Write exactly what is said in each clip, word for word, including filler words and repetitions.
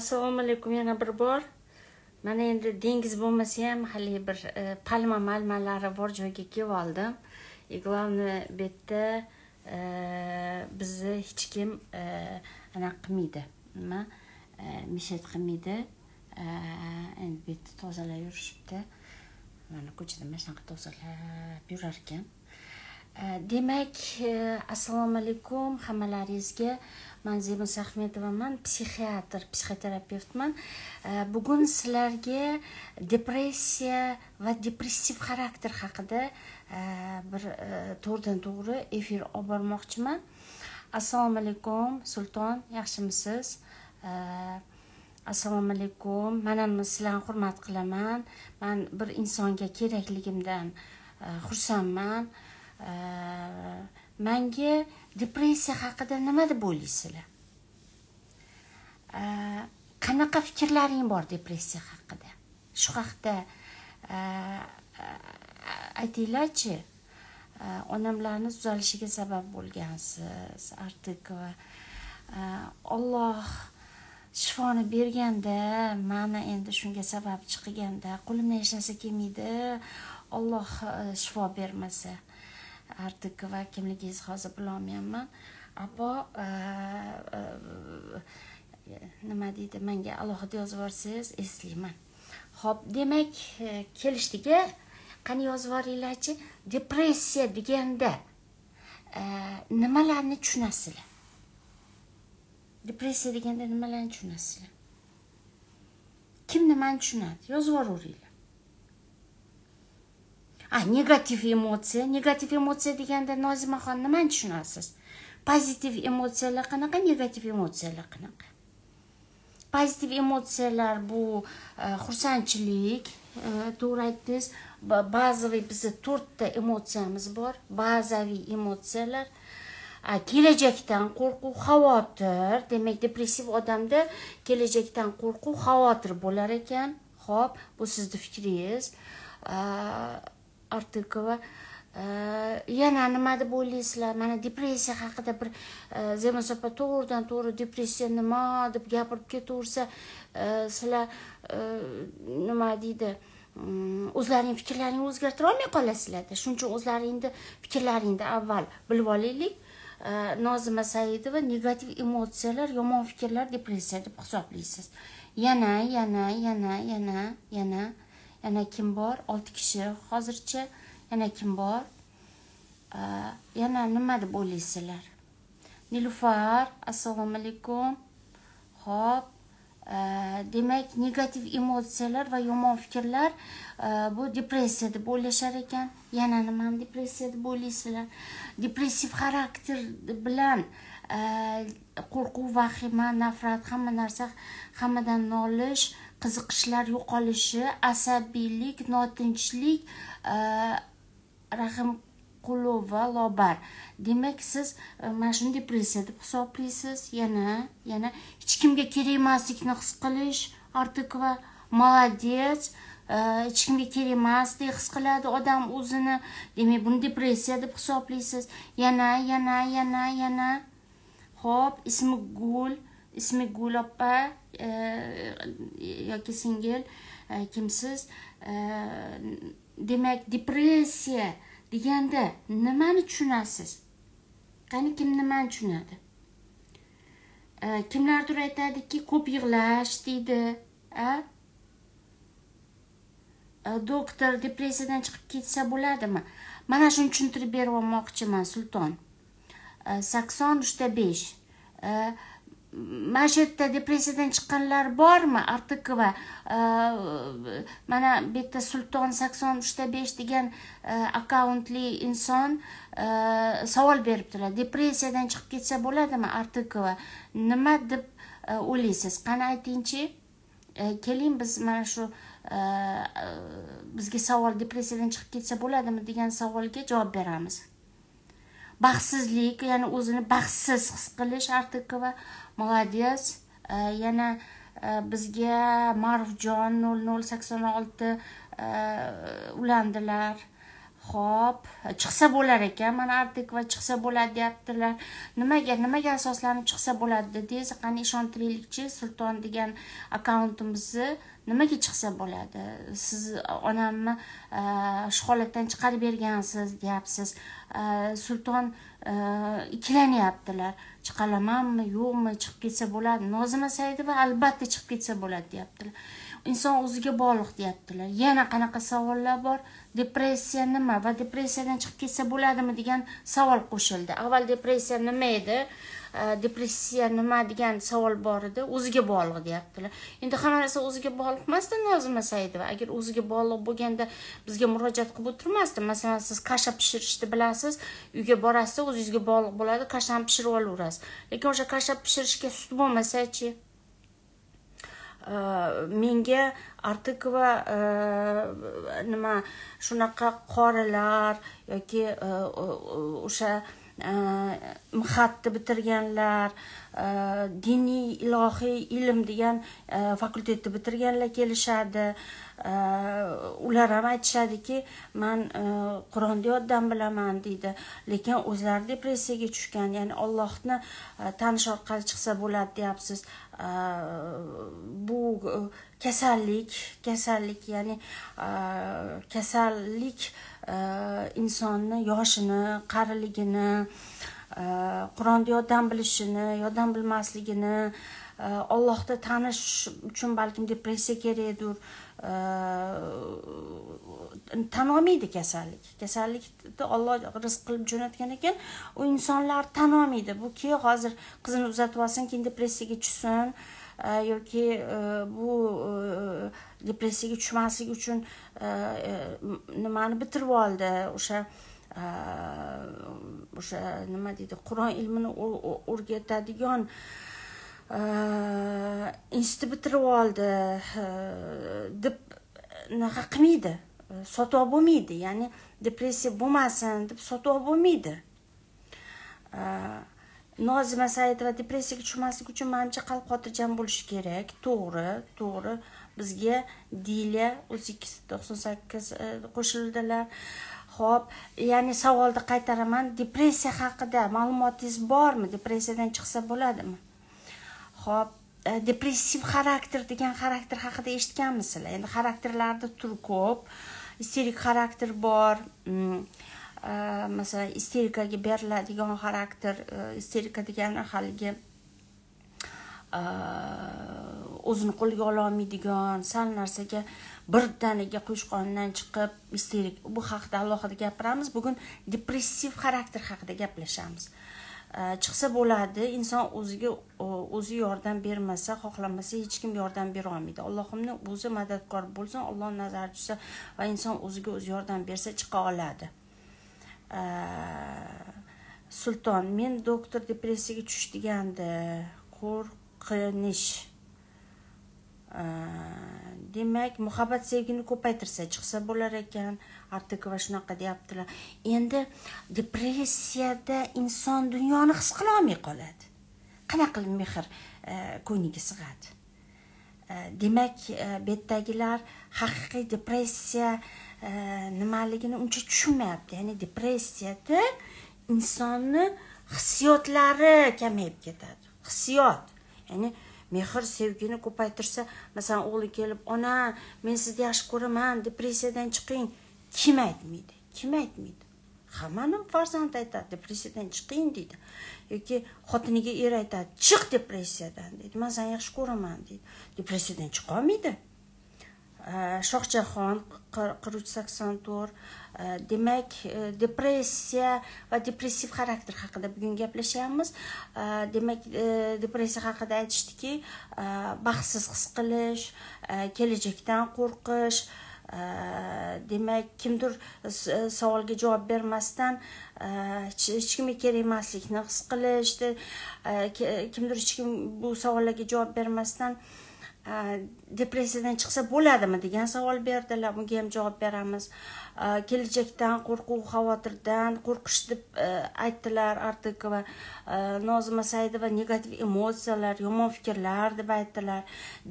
Assalomu alaykum yana bir bor. Mana endi dengiz bo'lmasa ham hali bir palma malmalari bor joyga kelib oldim. Iglavni bu yerda bizni hech kim ana qilmaydi. Nima? Mishet qilmaydi. Endi bu yerda tozalab yurishibdi. Mana ko'chada mana shunaqa tozalab yurar ekan. Demak, assalomu alaykum hammalaringizga. Men Zebiniso Ahmedovaman, psixiatr, psixoterapevtman. Bugun sizlarga depressiya va depressiv xarakter haqida bir to'g'ridan-to'g'ri efir olib bormoqchiman. Assalomu alaykum, Sulton, yaxshimisiz? Assalomu alaykum. Men ham sizlarni hurmat qilaman. Men bir insonga kerakligimdan xursandman. Menga depressiya haqida nima deb o'ylaysizlar? Qanaqa fikrlaring bor depressiya haqida? Shu haqda aytinglarchi, onamlarning tuzalishiga sabab bo'lgansiz. Artık Alloh shifoni berganda, mana endi shunga sabab chiqganda, qo'limdan hech narsa kelmaydi. Alloh shifo bermasa. Artık va kimligingiz hozir bilolmayman. Apo nima deydi, menga alohida yozib yorsangiz eslayman. Xo'p, demak, kelishdiga qani yozib yoringlarchi. Depressiya deganda nimalarni tushunasizlar? Depressiya deganda nimalarni tushunasizlar? Kim nimani tushunadi? Yozib yoringlar. Ah, negativ emotsiya. Negativ emotsiya deganda Nozimaxon nimani tushunasiz? Pozitiv emotsiyalar qanaqa, negativ emotsiyalar qanaqa? Pozitiv emotsiyalar bu xursandchilik, to'g'ri aytdingiz. Bazaviy bizda to'rt ta emotsiyamiz bor. Bazaviy emotsiyalar kelajakdan qo'rquv, xavotir. Demak, depressiv odamda kelajakdan qo'rquv, xavotir bo'lar ekan. Xo'p, bu sizning fikringiz. Artık va yana nima deb o'ylaysizlar? Mana depressiya haqida bir Zebiniso opa to'g'ridan-to'g'ri depressiya nima deb gapirib ketaversa, sizlar nima deydi, o'zlaring fikrlaringni o'zgartira olmay qolasizlar-da. Shuning uchun o'zlaringni fikrlaringni avval bilib olaylik. Nozima Saidova, negativ emotsiyalar, yomon fikrlar depressiya deb hisoblaysiz. Yana, yana, yana, yana, yana. Yana kim bor? olti kishi hozircha. Yana kim bor? Yana nima deb o'ylaysizlar? Nilufar, assalomu alaykum. Xo'p, demak, negativ emotsiyalar va yomon fikrlar bu depressiya deb o'ylashar ekan. Yana nima depressiya deb o'ylaysizlar? Depressiv xarakter bilan qo'rquv, vahima, nafrat, hamma narsa, hammadan nolish, qiziqishlar yo'qolishi, asabiylik, notinchlik, rahim qulov va lobar. Demak, siz mana shuni depressiya deb hisoblaysiz. Yana, yana hech kimga kerak emaslikni his qilish, artık va молодец, hech kimga kerak emasdek his qiladi odam o'zini. Demak, buni depressiya deb hisoblaysiz. Yana, yana, yana, yana. Xo'p, ismi Gul, ismi Gul opa yoki singil kimsiz? Demak, depressiya deganda nimani tushunasiz? Qani kim nimani tushunadi? Kimlardir aytadiki, ko'p yig'lash deydi, a? Doktor depressiyadan chiqib ketsa bo'ladimi? Mana shuni tushuntirib berib o'tmoqchiman, Sulton. sakson uchda besh. Mana shu yerda depressiyadan chiqqanlar bormi? Artık va mana bu yerda Sulton sakson uchda besh degan akkauntli inson savol berib turadi. Depressiyadan chiqib ketsa bo'ladimi? Artık va nima deb o'ylaysiz? Qani aytingchi. Keling, biz mana shu bizga savol depressiyadan chiqib ketsa bo'ladimi degan savolga javob beramiz. Baxtsizlik, yani o'zini baxtsiz his qilish, artık va молодец. Yana bizga Marvjon nol nol sakson olti ulandilar. Hop, çıksa bo'lar ekan, mana artik va chiqsa bo'ladi deyaptilar. Nimaga, nimaga asoslanib chiqsa bo'ladi dediz? Qani ishontiraylikchi, Sulton degan akkauntimizni nimaga chiqsa bo'ladi? Siz onamni shu holatdan chiqarib bergansiz deyapsiz. Sulton ikkilanyaptilar. Chiqalamanmi, yo'qmi, chiqib ketsa bo'ladi. Nozima Saidova albatta chiqib ketsa bo'ladi deyaptilar. Inson o'ziga bog'liq deyaptilar. Yana qanaqa savollar bor? Depressiya nima va depressiyadan chiqib ketsa bo'ladimi degan savol qo'shildi. Avval depressiya nima edi? Depressiya nima degan savol bor edi. O'ziga bog'liq deyaptilar. Endi hammalasi o'ziga bog'liq emasdi Nozima Saidova. Agar o'ziga bog'liq bo'lganda bizga murojaat qilib o'tirmasdi. Masalan, siz qasha pishirishni bilasiz, uyga borasiz, o'zingizga bog'liq bo'ladi, qashani pishirib olaverasiz. Lekin o'sha qasha pishirishga sut bo'lmasa-chi? Menga Artikova nima shunaqa qorilar yoki o'sha mixatni bitirganlar, diniy ilohiy ilm degan fakultetni bitirganlar kelishadi. Ular ham aytishadiki, men Qur'onni yoddan bilaman deydi, lekin o'zlari depressiyaga tushgan, ya'ni Allohni tanish orqali chiqsa bo'ladi deyapsiz. Bu kasallik, kasallik ya'ni kasallik insonni yoshini, qariligini, Qur'onni yoddan bilishini, yoddan bilmasligini, Allohni tanish uchun balkim depressiya kerakdir. Tan olmaydi kasallik. Kasallikni Alloh rizq qilib jo'natgan ekan, u insonlar tan olmaydi. Bu ki hozir qizini uzatib olsin, keyin depressiyaga tushsin yoki bu depressiyaga tushmaslik uchun nimani bitirib oldi, o'sha o'sha nima deydi, Qur'on ilmini o'rgatadigan institutni bitirib oldi deb naqa qilmaydi, sotib bo'lmaydi, ya'ni depressiya bo'lmasin deb sotib bo'lmaydi. Nozima Saidova depressiyaga tushmaslik uchun menimcha qalb xotirjam bo'lish kerak. To'g'ri, to'g'ri. Bizga Dilya ikki to'qson sakkiz qo'shildilar. Xo'p, ya'ni savolni qaytaraman. Depressiya haqida ma'lumotingiz bormi? Depressiyadan chiqsa bo'ladimi? Xo'p, depressiv xarakter degan xarakter haqida eshitganmisizlar? Endi xarakterlarda tur ko'p. Isterik xarakter bor. Masalan, isterikaga beriladigan xarakter, isterika degani haligi o'zini qo'lga ola olmaydigan, sal narsaga birdaniga qo'shqondan chiqib isterik. Bu haqda alohida gapiramiz. Bugun depressiv xarakter haqida gaplashamiz. Chiqsa bo'ladi, inson o'ziga o'zi yordam bermasa, xohlamasa hech kim yordam bera olmaydi. Allohimning o'zi madadkor bo'lsin, Alloh nazar tushsa va inson o'ziga o'zi yordam bersa chiqa oladi. Sulton, men doktor depressiyaga tushdiganda qo'rqinish. Demak, muhabbat sevgini ko'paytirsa chiqsa bo'lar ekan. Artikova shunaqa deyaptilar. Endi depressiyada inson dunyoni his qila olmay qoladi. Qanaqa qilib mehr ko'niga sig'adi? Demak, bu yerdagilar haqiqiy depressiya nimaligini uncha tushunmayapti. Ya'ni depressiyada insonni hissiyotlari kamayib ketadi. Hissiyot, ya'ni mehr sevgini ko'paytirsa, masalan, o'g'li kelib, "Ona, men sizni yaxshi ko'raman, depressiyadan chiqing." Kim aytmaydi? Kim aytmaydi? Hammaning farzand aytadi, depressiyadan chiqing deydi. Yoki xotiniga er aytadi, "Chiq depressiyadan" deydi. "Men seni yaxshi ko'raman" deydi. Depressiyadan chiqa olmaydi. Shohjahon qirq uch sakson to'rt. Demak, depressiya va depressiv xarakter haqida bugun gaplashamiz. Demak, depressiya haqida aytishdiki, baxtsiz his qilish, kelajakdan qo'rqish. Demak, kimdir savolga javob bermasdan hech kimga kerak emaslikni his qilishdi, kimdir hech kim bu savollarga javob bermasdan depressiyadan chiqsa bo'ladimi degan savol berdilar. Bunga ham javob beramiz. Kelajakdan qo'rquv, xavotirdan qo'rqish deb aytdilar. Artık Nozima Saidova negativ emotsiyalar, yomon fikrlar deb aytdilar.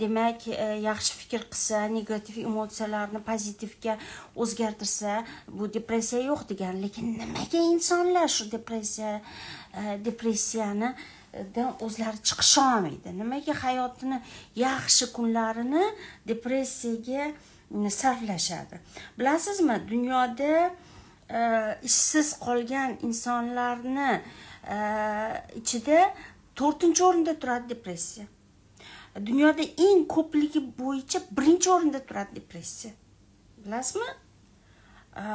Demak, yaxshi fikir qilsa, negativ emotsiyalarni pozitivga o'zgartirsa, bu depressiya yo'q degan. Lekin nimaga insonlar shu depressiya depressiyani dan o'zlari chiqisha olmaydi? Nimaga hayotini, yaxshi kunlarini depressiyaga sarflashadi? Bilasizmi, dunyoda e, ishsiz qolgan insonlarni e, ichida to'rtinchi o'rinda turadi depressiya. Dunyoda eng ko'pligi bo'yicha birinchi o'rinda turadi depressiya. Bilasizmi? E,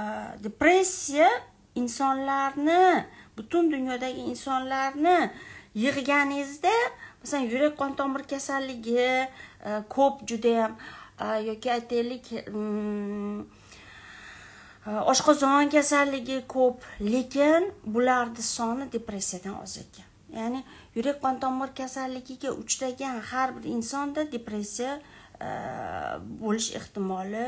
depressiya insonlarni, butun dunyodagi insonlarni yig'ganingizda, masalan, yurak qon tomir kasalligi ko'p juda ham yoki aytaylik oshqozon kasalligi ko'p, lekin bularda soni depressiyadan oz ekan. Ya'ni yurak qon tomir kasalligiga uchragan har bir insonda depressiya bo'lish ehtimoli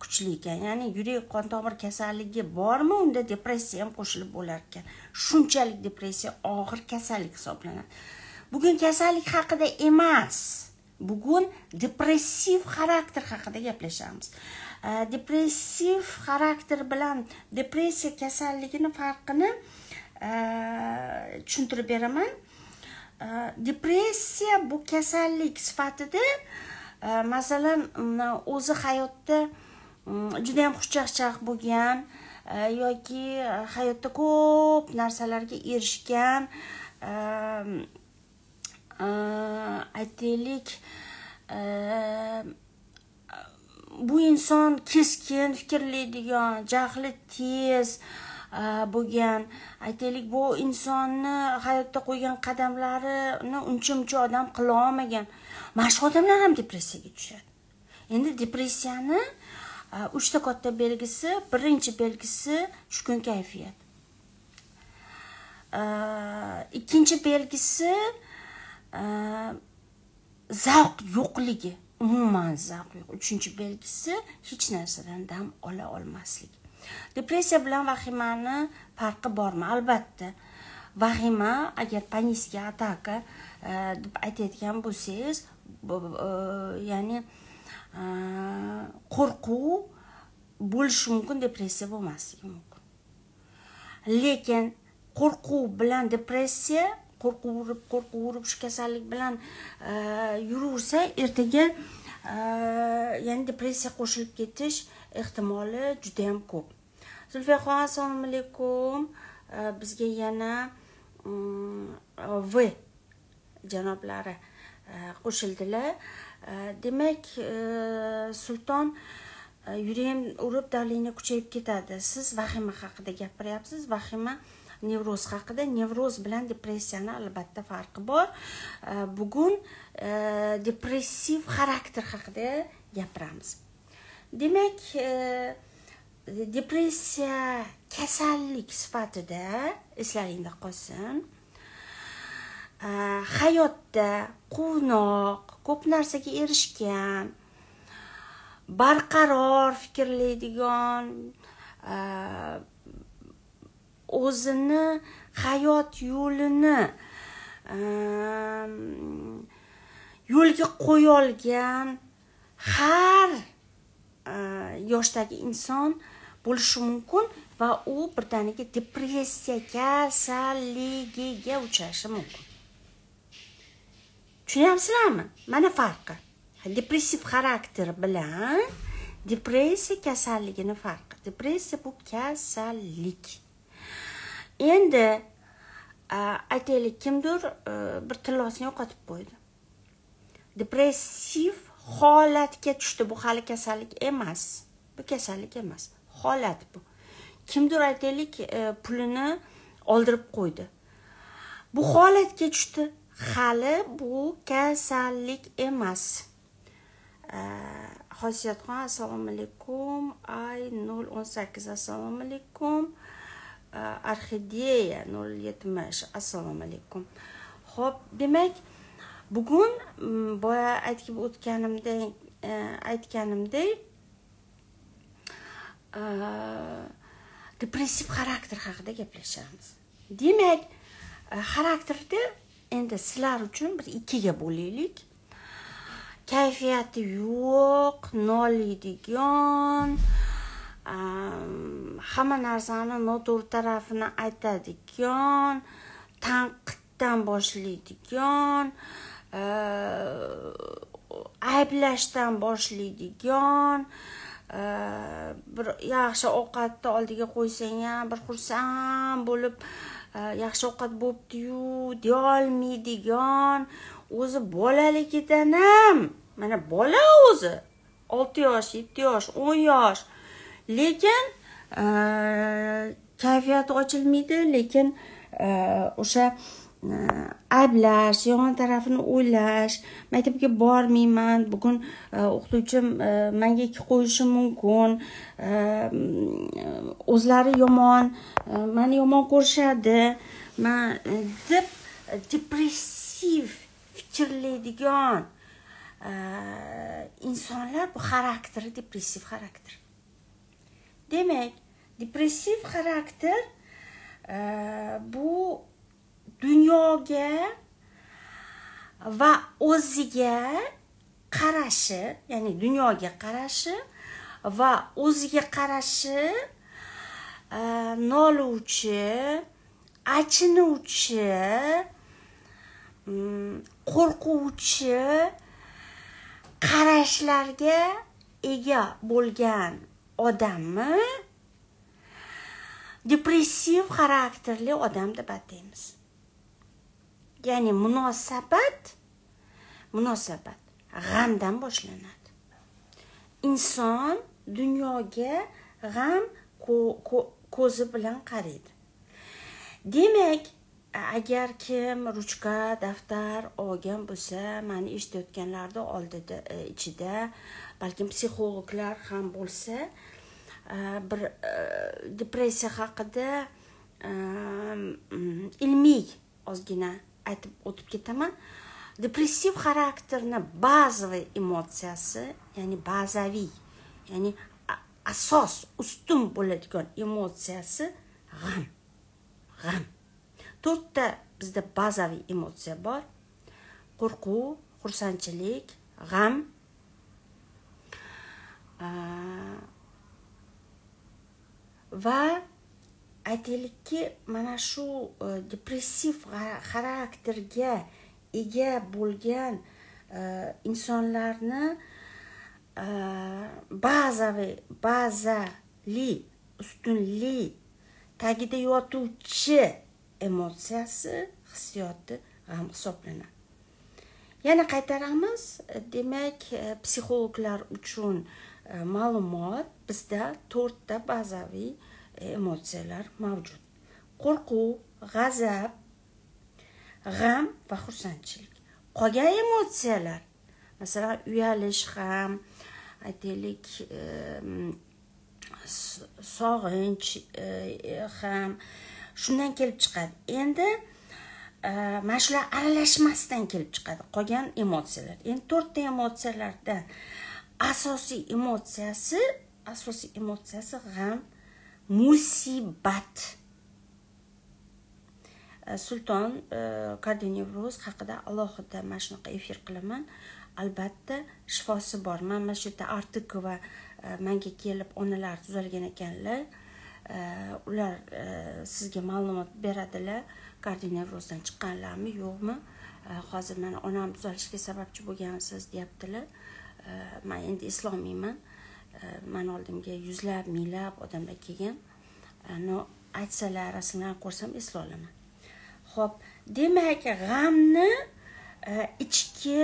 kuchli ekan. Ya'ni yurak qon tomir kasalligi bormi, unda depressiya ham qo'shilib bo'lar ekan. Shunchalik depressiya og'ir kasallik hisoblanadi. Bugun kasallik haqida emas, bugun depressiv xarakter haqida gaplashamiz. Depressiv xarakter bilan depressiya kasalligini farqini tushuntirib beraman. Depressiya bu kasallik sifatida, masalan, o'zi hayotda juda ham xushchaqchaq bo'lgan yoki hayotda ko'p narsalarga erishgan, aytaylik, bu inson keskin fikrlaydigan, jahli tez bo'lgan, aytaylik, bu insonni hayotda qo'ygan qadamlarini uncha-muncha odam qila olmagan. Mana shu odamlar ham depressiyaga tushadi. Endi depressiyani uchta katta belgisi. Birinchi belgisi tushkun kayfiyat. Ikkinchi belgisi zavq yo'qligi, umuman zavq yo'q. Uchinchi belgisi hech narsadan dam ola olmaslik. Depressiya bilan vahimani farqi bormi? Albatta. Vahima, agar panikka ataka deb aytayotgan bo'lsangiz, ya'ni qo'rquv bo'lishi mumkin, depressiya bo'lmasligi mumkin. Lekin qo'rquv bilan depressiya, qo'rquv urib qo'rquv urib shu kasallik bilan yuraversa, ertaga ya'ni depressiya qo'shilib ketish ehtimoli juda ham ko'p. Zulfiyaxon, assalomu alaykum. Bizga yana V janoblari qo'shildilar. Demak, Sulton, yuragim urib davlini kuchayib ketadi. Siz vahima haqida gapiryapsiz. Vahima nevroz haqida. Nevroz bilan depressiyani albatta farqi bor. Bugun depressiv xarakter haqida gapiramiz. Demak, depressiya kasallik sifatida eslaringda qolsin. Hayotda quvnoq, ko'p narsaga erishgan, barqaror fikrlaydigan, o'zini, hayot yo'lini yo'lga qo'ya olgan har yoshdagi inson bo'lishi mumkin va u birdaniga depressiya kasalligiga uchrashi mumkin. Tushunyapsizlarmi? Mana farqi. Depressiv xarakter bilan depressiya kasalligini farqi. Depressiya bu kasallik. Endi aytaylik, kimdir bir tillosini yo'qotib qo'ydi. Depressiv holatga tushdi. Bu hali kasallik emas. Bu kasallik emas. Holat bu. Kimdir aytaylik pulini oldirib qo'ydi. Bu holatga tushdi. Hali bu kasallik emas. Xosiyatxon, assalomu alaykum. Ay nol o'n sakkiz, assalomu alaykum. Arxideya nol yetmish, assalomu alaykum. Xo'p, demak, Bugun boya aytib o'tganimdek, aytganimdek, depressiv xarakter haqida gaplashamiz. Demak, xarakterda endi sizlar uchun bir ikkiga bo'laylik. Kayfiyati yo'q, noliydigan, hamma narsani noto'g'ri tarafini aytadigan, tanqiddan boshlaydigan, ayblashdan boshlaydigan, bir yaxshi ovqatni oldiga qo'ysang ham bir xursand bo'lib, yaxshi ovqat bo'pti-yu, deya olmaydigan, o'zi bolaligidan ham, mana bola o'zi olti yosh, yetti yosh, o'n yosh, lekin kayfiyati ochilmaydi, lekin o'sha aylash, yomon tarafini o'ylash, maktabga bormayman, bugun o'qituvchim menga ikki qo'yishi mumkin, o'zlari yomon, meni yomon ko'rishadi, men deb depressiv fikrlaydigan insonlar bu xarakteri depressiv xarakter. Demak, depressiv xarakter bu dunyoga va o'ziga qarashi, ya'ni dunyoga qarashi va o'ziga qarashi noluvchi, achinuvchi, qo'rquvchi qarashlarga ega bo'lgan odamni depressiv xarakterli odam deb aytamiz. Ya'ni munosabat, munosabat g'amdan boshlanadi. Inson dunyoga g'am ko'zi bilan qaraydi. Demak, agar kim ruchka, daftar olgan bo'lsa, meni eshitayotganlarning oldida ichida balkim psixologlar ham bo'lsa, bir depressiya haqida ilmiy ozgina aytib o'tib ketaman. Depressiv xarakterning bazaviy emotsiyasi, ya'ni bazaviy, ya'ni asos, ustun bo'ladigan emotsiyasi g'am. G'am. To'rtta bizda bazaviy emotsiya bor. Qo'rquv, xursandchilik, g'am, va aytaylikki, mana shu depressiv xarakterga ega bo'lgan insonlarni bazaviy, bazali, ustunli, tagida yotuvchi emotsiyasi, hissiyoti g'am hisoblanadi. Yana qaytaramiz, demak, psixologlar uchun ma'lumot, bizda to'rtta bazaviy emotsiyalar mavjud. Qo'rquv, g'azab, g'am va xursandchilik. Qolgan emotsiyalar, masalan, uyalish ham, aytaylik, sog'inch ham shundan kelib chiqadi. Endi mana shular aralashmasdan kelib chiqadi qolgan emotsiyalar. Endi to'rtta emotsiyalardan asosiy emotsiyasi, asosiy emotsiyasi g'am, musibat. Sultan kardiovaskulyar haqida alohida mana shunaqa efir qilaman. Albatta shifosi bor. Men mana shu yerda Artikova menga kelib onalar tuzalgan ekanlar. Ular sizga ma'lumot beradilar, kardiovaskulyardan chiqqanlarmi, yo'qmi? Hozir men onam tuzalishga sababchi bo'lgansiz deyaptilar. Men endi islomiyman. Men oldimga yuzlab, minglab odamlar kelgan. Ana aytsalar, rasmlarni ko'rsam esla olaman. Xo'p, demak, g'amni ichki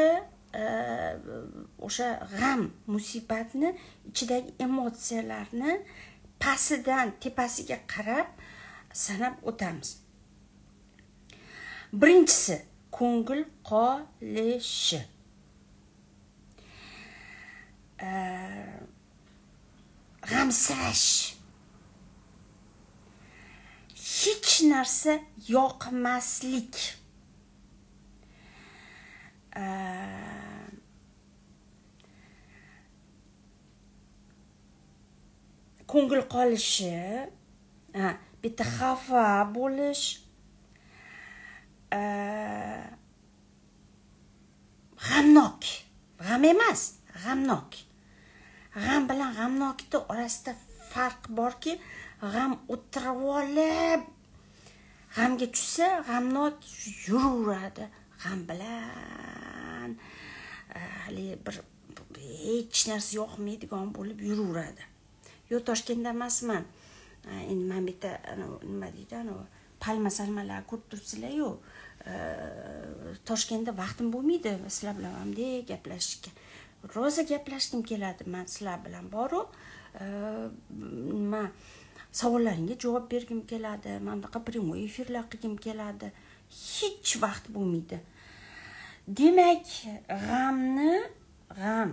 o'sha g'am, musibatni ichidagi emotsiyalarni pastidan tepasiga qarab sanab o'tamiz. Birinchisi ko'ngil qolishi. G'amsirash, hech narsa yoqmaslik, e, ko'ngil qolishi, bitta xafa bo'lish, g'amnok, g'am emas, g'amnok. G'am bilan g'amnokni orasida farq borki, g'am o'tirib olib, g'amga tushsa, g'amnok yuraveradi. G'am bilan hali bir hech narsa yo'qmaydigan bo'lib yuraveradi. Yo Toshkentda emasman. Endi men bitta nima deydi, ana palma salmalar ko'rib turibsizlar-ku. Toshkentda vaqtim bo'lmaydi sizlar bilan hamda gaplashishga. Roza gaplashdim keladi men sizlar bilan borib, nima savollaringizga javob bergim keladi, menda primoy efirlar qilgim keladi. Hech vaqt bo'lmaydi. Demak, g'amni, g'am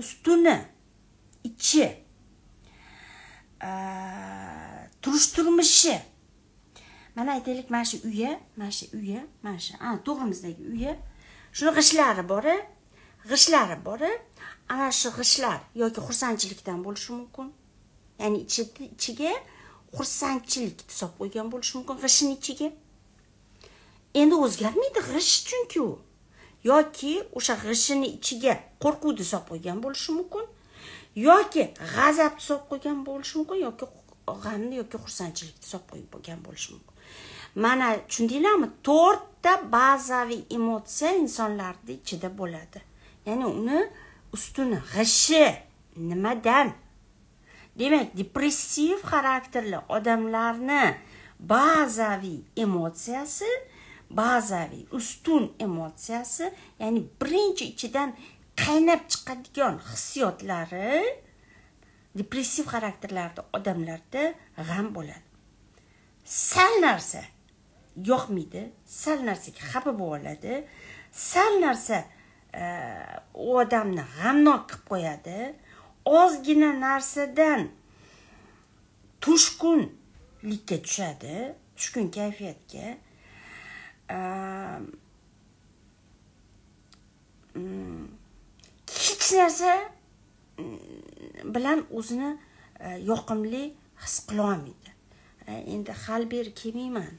ustuni, ichi, turishtirmishi. Mana aytaylik, mana shu uya, mana shu uya, mana shu to'g'rimizdagi uya. Shuni g'ishlari bor-a? G'ishlari bor-a? Ana shu g'ishlar yoki xursandchilikdan bo'lishi mumkin. Ya'ni ichiga xursandchilik hisob qo'ygan bo'lishi mumkin g'ishning ichiga. Endi o'zgarmaydi g'ish chunki u. Yoki o'sha g'ishning ichiga qo'rquvni hisob qo'ygan bo'lishi mumkin. Yoki g'azabni hisob qo'ygan bo'lishi mumkin yoki g'amni yoki xursandchilikni hisob qo'ygan bo'lishi mumkin. Mana tushundinglarmi? to'rt ta bazaviy emotsiya insonlarning ichida bo'ladi. Ya'ni uni ustuni g'ishi nimadan? Demak, depressiv xarakterli odamlarni bazaviy emotsiyasi, bazaviy ustun emotsiyasi, ya'ni birinchi ichidan qaynab chiqadigan hissiyotlari depressiv xarakterlarda odamlarda g'am bo'ladi. Sal narsa yoqmaydi, sal narsaga xafa bo'ladi, sal narsa u odamni g'amnok qilib qo'yadi. Ozgina narsadan tushkunlikka tushadi, tushkun kayfiyatga. Hech narsa bilan o'zini yoqimli his qila olmaydi. Endi hali beri kelmayman.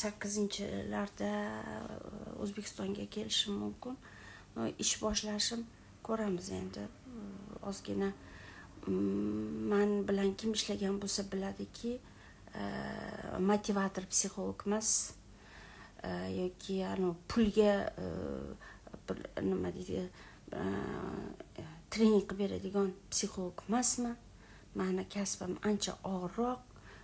sakkizinchilarda O'zbekistonga kelishim mumkin. Ish boshlashim, ko'ramiz endi. Ozgina men bilan kim ishlagan bo'lsa biladiki, motivator psixolog emas yoki anu pulga nima deydi, trening qilib beradigan psixolog emasman. Meni kasbim ancha og'irroq.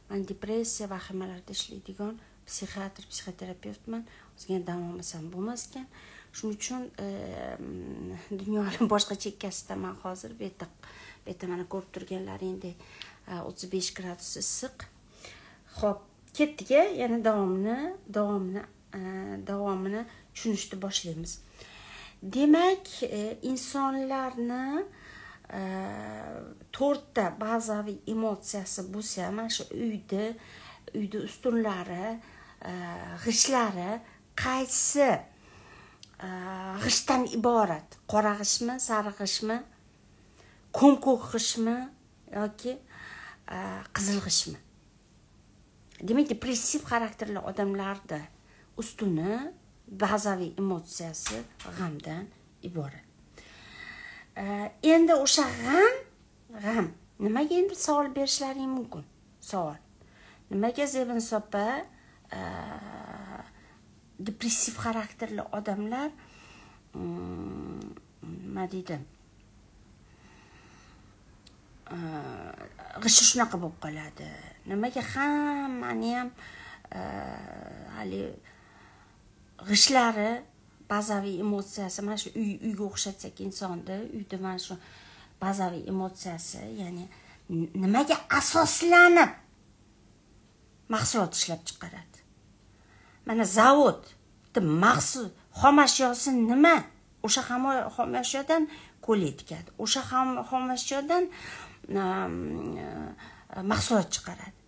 Men depressiya vahimalarida ishlaydigan psixiatr, psixoterapevtman. O'zimga dam olmasam bo'lmas ekan. Shuning uchun dunyoning boshqa chekkasida men hozir bu yerda, bu yerda mana ko'rib turganlaringdek o'ttiz besh gradus issiq. Xo'p, ketdik-a, yana davomini, davomini, davomini tushunishni boshlaymiz. Demak, insonlarni to'rtta bazaviy emotsiyasi bo'lsa, mana shu uyda, uyda ustunlari, g'ishlari qaysi g'ishdan iborat? Qora g'ishmi, sariq g'ishmi, ko'm-ko'k g'ishmi yoki qizil g'ishmi? Demak, depressiv xarakterli odamlarda ustuni bazaviy emotsiyasi g'amdan iborat. Endi o'sha g'am, g'am nimaga endi savol berishlaring mumkin? Savol. Nimaga Zebiniso opa depressiv xarakterli odamlar nima deydi? G'ishi shunaqa bo'lib qoladi. Nimaga hammani ham hali g'ishlari, bazaviy emotsiyasi, mana shu uy, uyga o'xshatsak insonni, uyda mana shu bazaviy emotsiyasi, ya'ni nimaga asoslanib mahsulot ishlab chiqaradi? Mana zavodda mahsul xomashyosi nima? O'sha xomashyodan ko'lay tikadi. O'sha xomashyodan mahsulot chiqaradi.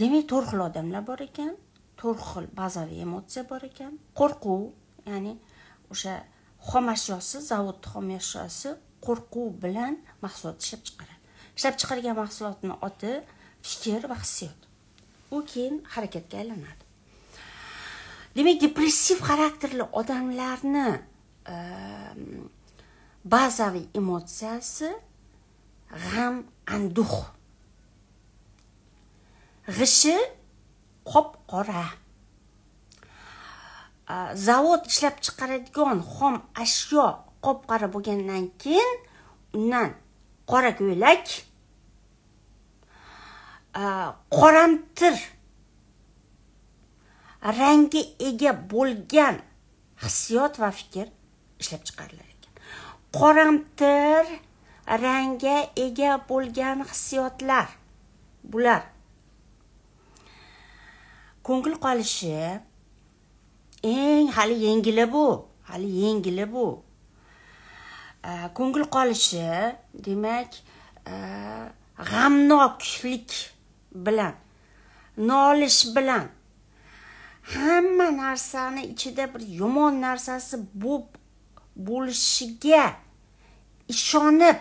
Demak, to'rt xil odamlar bor ekan. to'rt xil bazaviy emotsiya bor ekan. Qo'rquv, ya'ni o'sha xom ashyosi, zavod xom ashyosi qo'rquv bilan mahsulot ishlab chiqaradi. Ishlab chiqargan mahsulotni oti fikr va hissiyot. U keyin harakatga aylanadi. Demek depressiv xarakterli odamlarni e, bazaviy emotsiyasi g'am, anduh. G'ishi qop-qora. Zavod ishlab chiqaradigan xom ashyo qop-qora bo'lgandan keyin undan qora ko'ylak, qoramtir rangga ega bo'lgan hissiyot va fikr ishlab chiqarilar ekan. Qoramtir rangga ega bo'lgan hissiyotlar bular ko'ngil qolishi eng hali yengili bu, hali yengili bu. Ko'ngil qolishi demak, g'amnoklik bilan, nolish bilan hamma narsani ichida bir yomon narsasi bo'p bo'lishiga ishonib,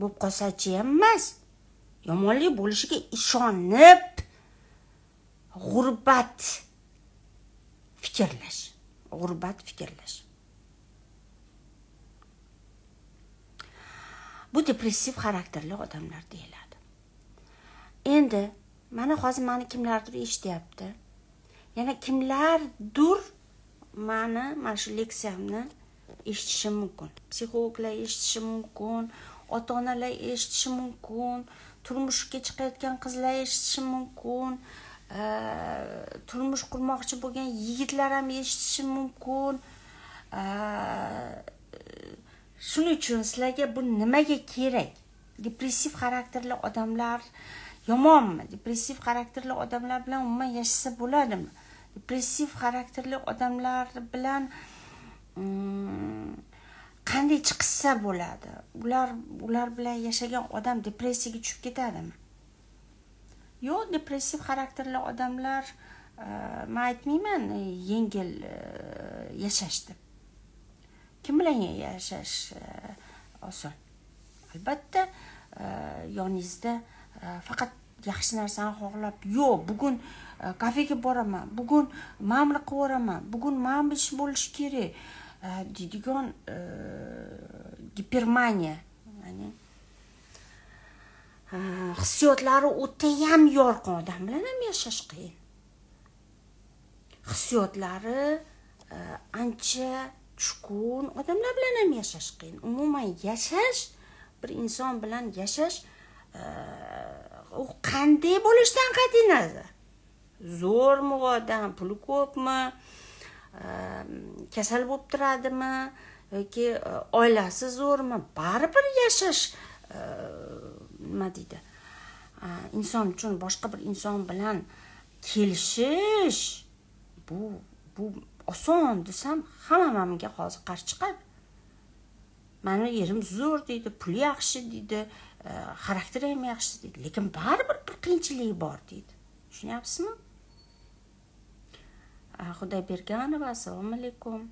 bo'p qolsa-chi emas, yomonlik bo'lishiga ishonib g'urbat fikrlash, g'urbat fikrlash. Bu depressiv xarakterli odamlar deyiladi. Endi mana hozir meni kimlardir eshityapti. Yana kimlardir meni mana shu leksiyamni eshitishi mumkin. Psixologlar eshitishi mumkin, ota-onalar eshitishi mumkin, turmushga chiqayotgan qizlar eshitishi mumkin. Turmush qurmoqchi bo'lgan yigitlar ham eshitishi mumkin. Shuning uchun sizlarga bu nimaga kerak? Depressiv xarakterli odamlar yomonmi? Depressiv xarakterli odamlar bilan umuman yashasa bo'ladimi? Depressiv xarakterli odamlar bilan qanday chiqsa bo'ladi? Ular ular bilan yashagan odam depressiyaga tushib ketadimi? Yo, depressiv xarakterli odamlar men aytmayman yengil yashashdi. Kim bilan yashash oson? Albatta, yoningizda faqat yaxshi narsani xohlab, yo, bugun kafega boraman, bugun ma'mul qilib boraman, bugun ma'mul ish bo'lishi kerak deydigan gipermaniya, ya'ni hissiyotlari o'tayam yorqin odam bilan ham yashash qiyin. Hissiyotlari ancha chuqur odamlar bilan ham yashash qiyin. Umuman yashash, bir inson bilan yashash u qanday bo'lishidan qat'iy nazar. Zo'rmi odam, puli ko'pmi, kasal bo'lib turadimi yoki oilasi zo'rmi, baribir yashash nima deydi? Inson uchun boshqa bir inson bilan kelishish bu bu oson desam, hammamga hozir qarshi chiqadi. Meni yerim zo'r deydi, puli yaxshi deydi, xarakteri ham yaxshi deydi, lekin baribir bir qiyinchilik bor deydi. Tushunyapsizmi? Xudoyberganova, assalomu alaykum.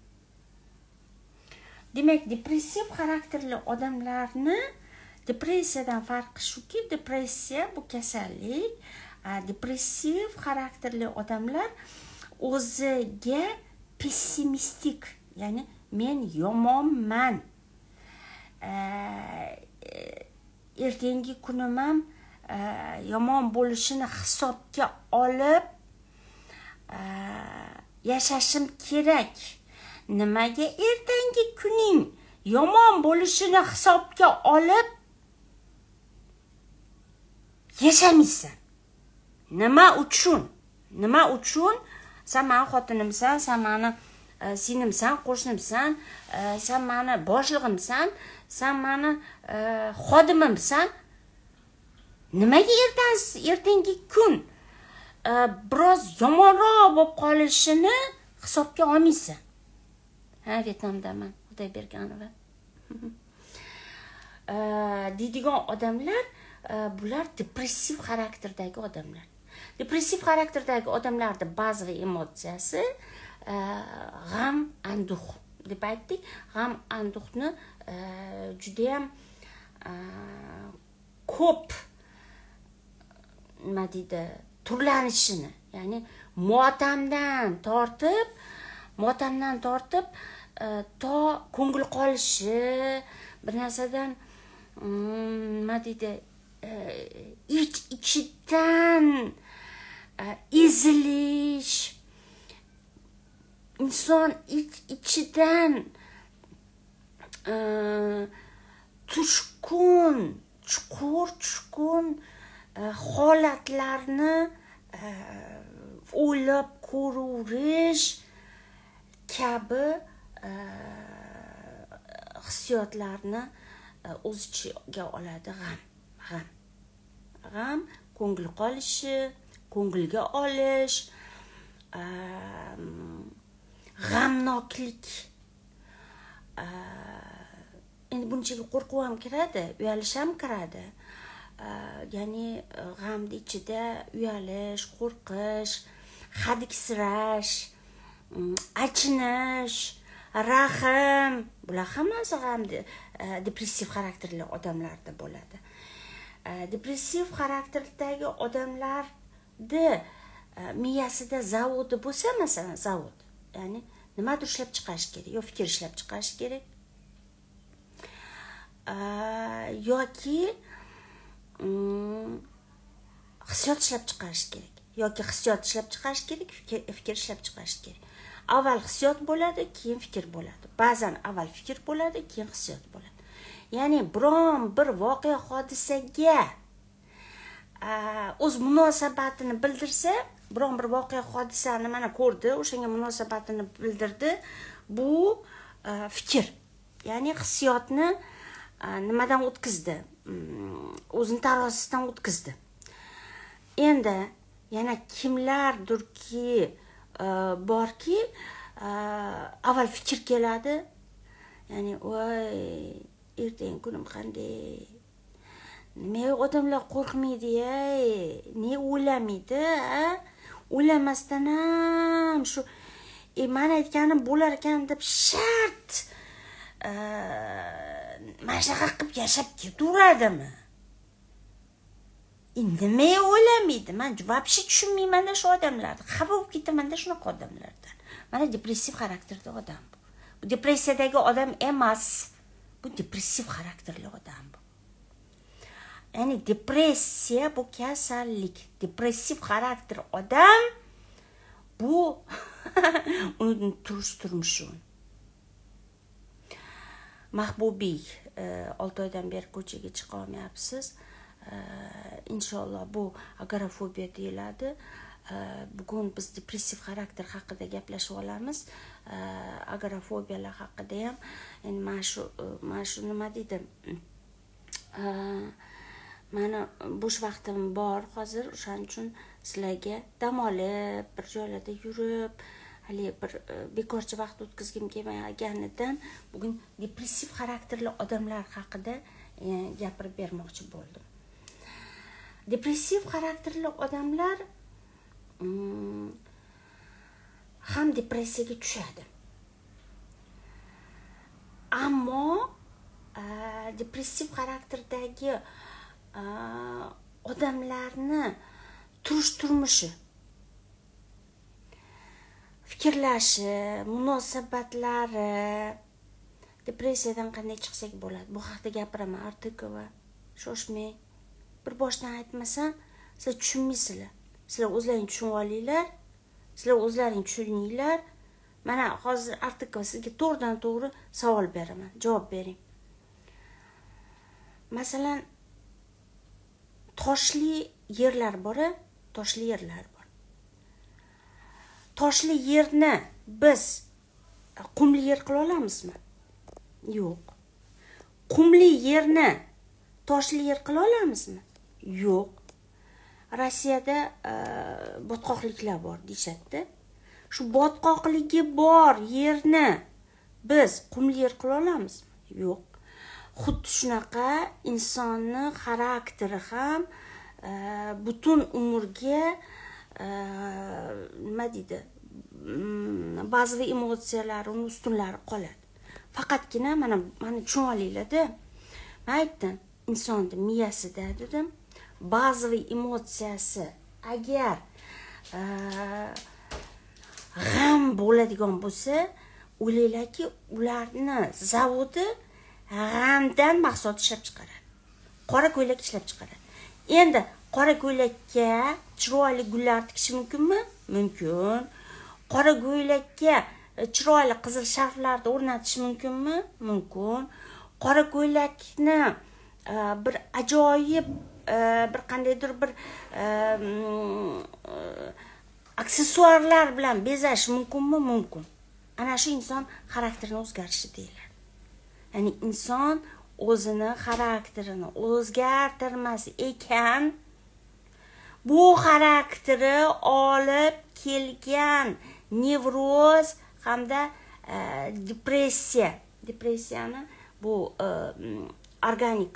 Demak, depressiv xarakterli odamlarni depressiyadan farqi shuki, depressiya bu kasallik. Depressiv xarakterli odamlar o'ziga pessimistik, ya'ni men yomonman, ertangi kunim ham yomon bo'lishini hisobga olib yashashim kerak. Nimaga ertangi kuning yomon bo'lishini hisobga olib yashamaysan? Nima uchun? Nima uchun? Sen meni xotinimsan, sen meni sinimsan, qo'shnimsan, sen meni boshlig'imsan, sen meni xodimimsan. Nimaga ertangi kun biroz yomonroq bo'lib qolishini hisobga olmaysan? Ha, Vietnamdaman, Xudoyberganova. Deydigan odamlar bular depressiv xarakterdagi odamlar. Depressiv xarakterdagi odamlarda bazaviy emotsiyasi g'am, anduh deb aytdik. G'am, anduhni juda ham ko'p nima deydi, turlanishini, ya'ni motamdan tortib, motamdan tortib to ko'ngil qolishi, bir narsadan nima deydi, ich ichidan ezilish, inson ich ichidan tushkun, chuqur chuqur holatlarni o'ylab ko'rish kabi hissiyotlarni o'z ichiga oladi g'am. G'am, g'am ko'ngil qolishi, ko'ngilga olish, g'amnoklik. Endi bunchaga qo'rquv ham kiradi, uyalish ham kiradi. Ya'ni g'amning ichida uyalish, qo'rqish, hadiksirash, achinish, rahim, bular hammasi g'amda depressiv xarakterli odamlarda bo'ladi. Depressiv xarakterdagi odamlar de miyasida zavodi bo'lsa, masalan, zavod, ya'ni nimadir ishlab chiqarish kerak, yo fikr ishlab chiqarish kerak, yoki hissiyot ishlab chiqarish kerak, yoki hissiyot ishlab chiqarish kerak, fikr ishlab chiqarish kerak. Avval hissiyot bo'ladi, keyin fikr bo'ladi. Ba'zan avval fikr bo'ladi, keyin hissiyot bo'ladi. Ya'ni biron bir voqea hodisaga o'z munosabatini bildirsa, biron bir voqea hodisani mana ko'rdi, o'shanga munosabatini bildirdi, bu fikr. Ya'ni hissiyotni nimadan o'tkazdi, o'zini tarozisidan o'tkazdi. Endi yana kimlardirki borki, avval fikr keladi, ya'ni voy ertangi kunim qanday, nima odamlar qo'rqmaydi-ya, ne o'ylamaydi, a? O'ylamasdan ham shu e men aytganim bo'lar ekan deb shart mana shunaqa qilib yashab ketaveradimi? Endi nima o'ylamaydi? Men vobshe tushunmayman-da shu odamlarni. Xafa bo'lib ketaman-da shunaqa odamlardan. Mana depressiv xarakterli odam bu. Bu depressiyadagi odam emas. Bu depressiv xarakterli odam bu. Yani depressiya bu kasallik. Depressiv xarakter odam bu uni turish turmushi. Mahbubiy, olti oydan beri ko'chaga chiqa olmayapsiz. Inshaalloh bu agorafobiya deyiladi. Bugun biz depressiv xarakter haqida gaplashib olamiz. Agorafobiyalar haqida ham, ya'ni mana shu mana shu nima deydi? Mana bo'sh vaqtim bor hozir, o'shaning uchun sizlarga dam olib, bir joylarda yurib, hali bir bekorchi vaqt o'tkazgim kelmaganidan bugun depressiv xarakterli odamlar haqida gapirib bermoqchi bo'ldim. Depressiv xarakterli odamlar ham depressiyaga tushadi. Ammo depressiv xarakterdagi odamlarni turish turmushi, fikrlashi, munosabatlari, depressiyadan qanday chiqsak bo'ladi, bu haqda gapiraman. Artikova, shoshmang, bir boshdan aytmasam sizlar tushunmaysizlar. Sizlar o'zlaring tushunib olinglar, sizlar o'zlaring tushuninglar. Mana hozir Artikova sizga to'g'ridan to'g'ri savol beraman, javob bering. Masalan, toshli yerlar bor, toshli yerlar bor. Toshli yerni biz qumli yer qila olamizmi? Yo'q. Qumli yerni toshli yer qila olamizmi? Yo'q. Rossiyada botqoqliklar bor deyshadda. Shu botqoqligi bor yerni biz qumli yer qila olamizmi? Yo'q. Xuddi shunaqa insonni xarakteri ham butun umrga nima deydi, ba'zi emotsiyalarning ustunlari qoladi. Faqatgina mana meni tushunolinglar-da. Men aytdim, insonning miyasida dedim, ba'zi emotsiyasi agar g'am bo'ladigan bo'lsa, o'ylaylaki ularni zavodi g'amdan mahsulot ishlab chiqaradi. Qora ko'ylak ishlab chiqaradi. Endi qora ko'ylakka chiroyli gullar tikish mumkinmi? Mumkin. Qora ko'ylakka chiroyli qizil sharflarni o'rnatish mumkinmi? Mumkin. Qora ko'ylakni bir ajoyib bir qandaydir bir aksesuarlar bilan bezash mumkinmi? Mumkin. Ana shu inson xarakterini o'zgarishi deyiladi. Ya'ni inson o'zini xarakterini o'zgartirmas ekan, bu xarakteri olib kelgan nevroz hamda depressiya, depressiyani bu organik,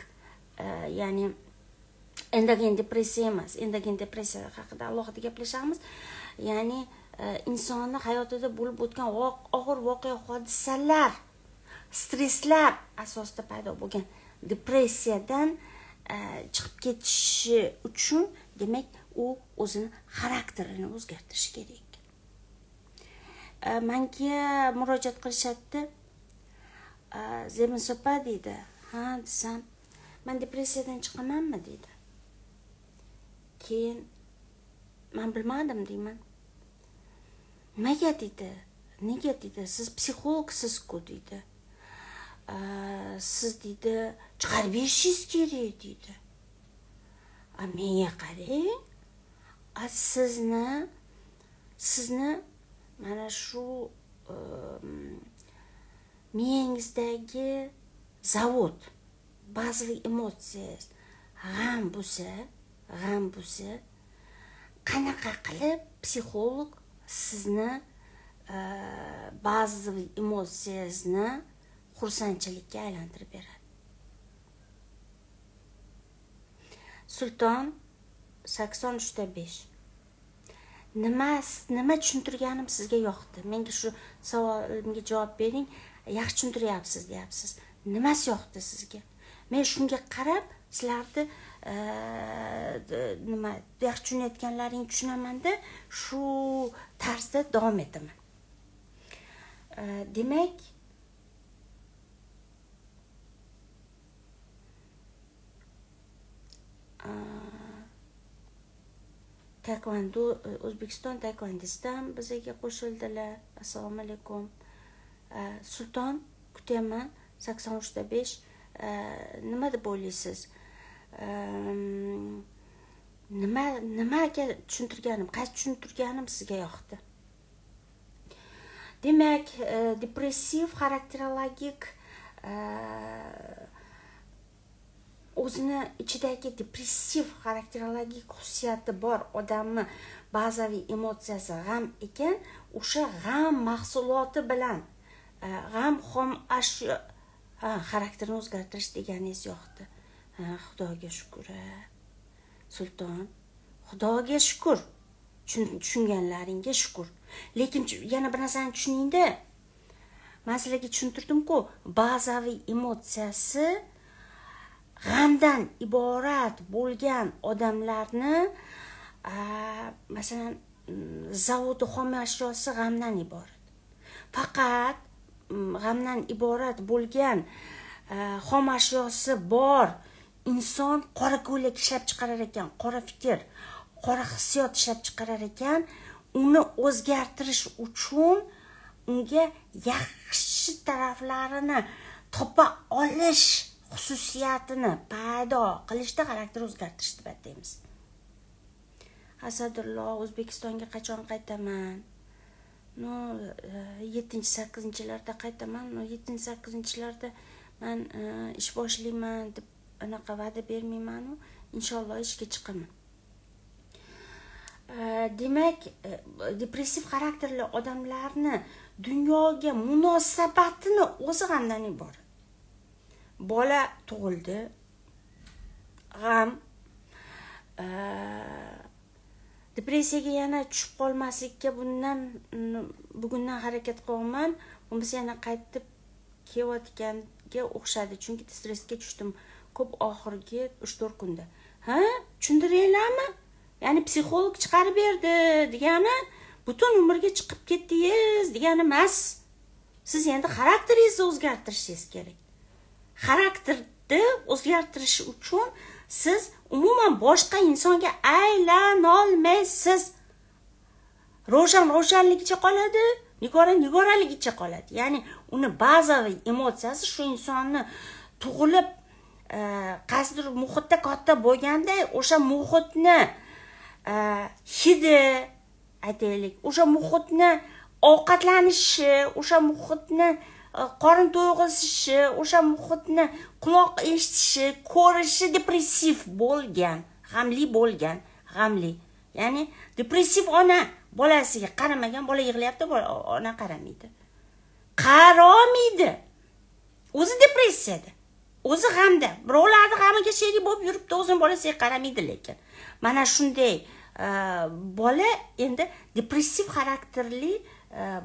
ya'ni endogen depressiya emas. Endogen depressiya haqida alohida gaplashamiz. Ya'ni insonning hayotida bo'lib o'tgan og'ir voqea, hodisalar, stresslar asosida paydo bo'lgan depressiyadan chiqib ketishi uchun, demak, u o'zini xarakterini o'zgartirishi kerak. Menga murojaat qilishadi. Zebiniso opa deydi, ha desam, men depressiyadan chiqamanmi deydi. Keyin men bilmadim deyman. Nega deydi? Nega deydi? Siz psixologsiz-ku deydi. Siz deydi, chiqarib berishingiz kerak deydi. A menga qarang. A sizni sizni mana shu miyangizdagi zavod, bazaviy emotsiya, g'am bo'lsa, g'am bo'lsa, qanaqa qilib psixolog sizni ba'zi emotsiyangizni xursandchilikka aylantirib beradi. Sulton sakson uchda besh. Nima nima tushuntirganim sizga yoqdi? Menga shu savolimga javob bering. Yaxshi tushuntiryapsiz deyapsiz. Nimasi yoqdi sizga? Men shunga qarab sizlarni nima yaxshi tushunayotganlaringni tushunamanda shu tarzda davom etaman. Demak, taekwondo O'zbekiston taekwondosidan bizga qo'shildilar. Assalomu alaykum. Sulton, kutaman. sakson uchda besh. Nima deb o'ylaysiz? Nima nimaga tushuntirganim, qaysi tushuntirganim sizga yoqdi? Demak, depressiv xarakterologik o'zini ichidagi depressiv xarakterologik xususiyati bor odamni bazaviy emotsiyasi g'am ekan, o'sha g'am mahsuloti bilan g'am xom ashyo xarakterni o'zgartirish deganingiz yoqdi. Xudoga shukr. Sulton, Xudoga shukr. Tushunganlaringga shukr. Lekin yana bir narsani tushuningda. Men sizlarga tushuntirdim-ku, bazaviy emotsiyasi g'amdan iborat bo'lgan odamlarni, masalan, zavodi xom ashyosi g'amdan iborat. Faqat g'amdan iborat bo'lgan xom ashyosi bor inson qora ko'ylak ishlab chiqarar ekan, qora fikr, qora hissiyot ishlab chiqarar ekan, uni o'zgartirish uchun unga yaxshi taraflarini topa olish xususiyatini paydo qilishda xarakter o'zgartirish deb deymiz. Asadulloh, O'zbekistonga qachon qaytaman? No, yettinchi sakkizinchilarda qaytaman. No, yettinchi sakkizinchilarda men ish boshlayman deb anaqa va'da bermayman-ku. Inshaalloh ishga chiqaman. Demak, depressiv xarakterli odamlarni dunyoga munosabatini o'zi g'amdan iborat. Bola tug'ildi, g'am, depressiyaga yana tushib qolmaslikka bundan bugundan harakat qilaman. Bunisi yana qaytib kelayotganga o'xshadi. Chunki stressga tushdim ko'p oxirgi uch to'rt kunda. Ha? Tushundiringlarmi? Ya'ni psixolog chiqarib berdi degani butun umrga chiqib ketdingiz degani emas. Siz endi xarakteringizni o'zgartirishingiz kerak. Xarakterni o'zgartirish uchun siz umuman boshqa insonga aylana olmaysiz. Ro'zan ro'zanligicha qoladi, nigora nigoraligicha qoladi. Ya'ni uni bazaviy emotsiyasi shu insonni tug'ilib qaysidir muhitda katta bo'lganda o'sha muhitni hidi aytaylik, o'sha muhitni ovqatlanishi, o'sha muhitni qorin to'yg'isishi, o'sha muhitni quloq eshitishi, ko'rishi depressiv bo'lgan, g'amli bo'lgan, g'amli. Ya'ni depressiv ona bolasiga qaramagan, bola yig'layapti, ona qaramaydi. Qaramaydi. O'zi depressiyada, o'zi g'amda. Birovlarning g'amiga sherik bo'lib yuribdi, o'zining bolasiga qaramaydi lekin. Mana shunday bola endi depressiv xarakterli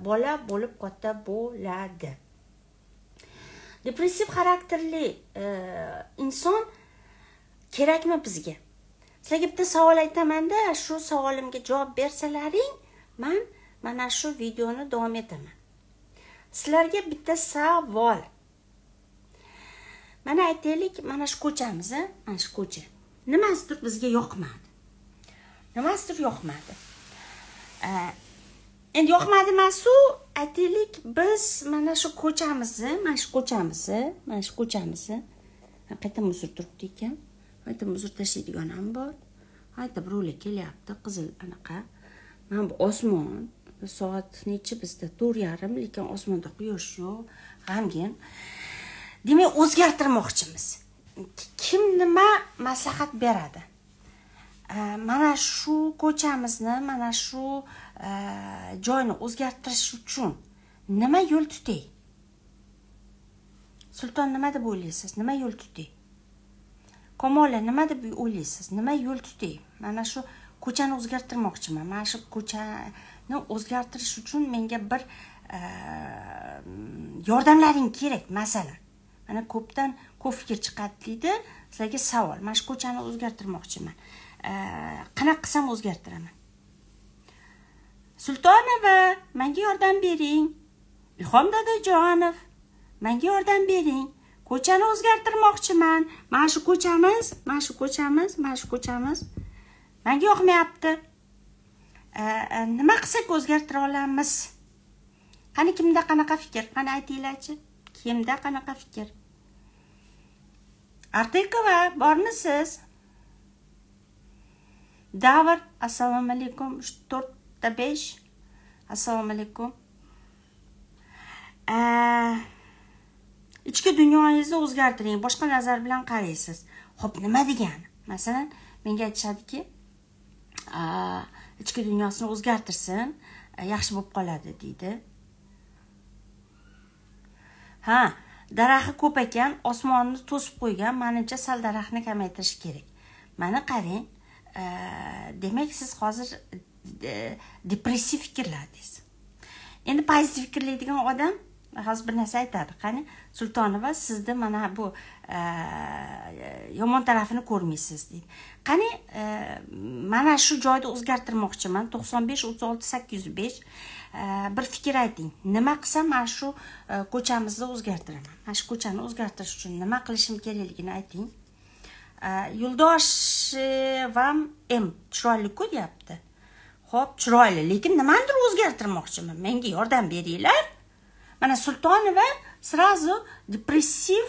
bola bo'lib katta bo'ladi. Depressiv xarakterli inson kerakmi bizga? Sizlarga bitta savol aytaman-da, shu savolimga javob bersalaring, men mana shu videoni davom etaman. Sizlarga bitta savol. Mana aytaylik, mana shu ko'chamiz, mana shu ko'cha. Nimasidir bizga yoqmadi. Nimasidir yoqmadi. Endi yoqmadi masu, aytaylik biz mana shu ko'chamizni, mana shu ko'chamizni, mana shu ko'chamizni qayta muzur turibdi ekan. Qayta muzur tashlaydigan ham bor. Qayta birovlar kelyapti, qizil anaqa. Mana bu osmon, soat necha bizda to'rt yarim, lekin osmonda quyosh yo'q, g'amgin. Demak, o'zgartirmoqchimiz. Kim nima maslahat beradi? Mana shu ko'chamizni, mana shu joyni o'zgartirish uchun nima yo'l tutay? Sulton nima deb o'ylaysiz? Nima yo'l tutay? Kamola nima deb o'ylaysiz? Nima yo'l tutay? Mana shu ko'chani o'zgartirmoqchiman. Mana shu ko'chani o'zgartirish uchun menga bir yordamlaring kerak, masalan. Mana ko'pdan ko'p fikr chiqadi deydi. Sizlarga savol. Mana shu ko'chani o'zgartirmoqchiman. Qanaqa qilsam o'zgartiraman? Sultonova, menga yordam bering. Ilhom Dadajonov, menga yordam bering. Ko'chani o'zgartirmoqchiman. Mana shu ko'chamiz, mana shu ko'chamiz, mana shu ko'chamiz menga yoqmayapti. Nima qilsak o'zgartira olamiz? Qani kimda qanaqa fikr? Qani aytinglarchi? Kimda qanaqa fikr? Artikova, bormisiz? Davr, assalomu alaykum, uch to'rt besh. Assalomu alaykum. Ichki dunyoingizni o'zgartiring, boshqa nazar bilan qaraysiz. Xo'p, nima degani? Masalan, menga aytishadiki, ichki dunyosini o'zgartirsin, yaxshi bo'lib qoladi deydi. Ha, daraxti ko'p ekan, osmonni to'sib qo'ygan, menimcha sal daraxtni kamaytirish kerak. Mana qarang. Demek siz hozir depressiv fikrlardasiz. Endi pozitiv fikrlaydigan odam hozir bir narsa aytadi. Qani Sultonova, sizni mana bu yomon tarafini ko'rmaysiz deydi. Qani mana shu joyda o'zgartirmoqchiman. to'qson besh o'ttiz olti sakkiz yuz besh bir fikr ayting. Nima qilsam mana shu ko'chamizni o'zgartiraman. Mana shu ko'chani o'zgartirish uchun nima qilishim kerakligini ayting. Yo'ldoshevam M chiroyli-ku deyapti. Xo'p, chiroyli, lekin nimanidir o'zgartirmoqchiman. Menga yordam beringlar. Mana Sultonova srazu depressiv,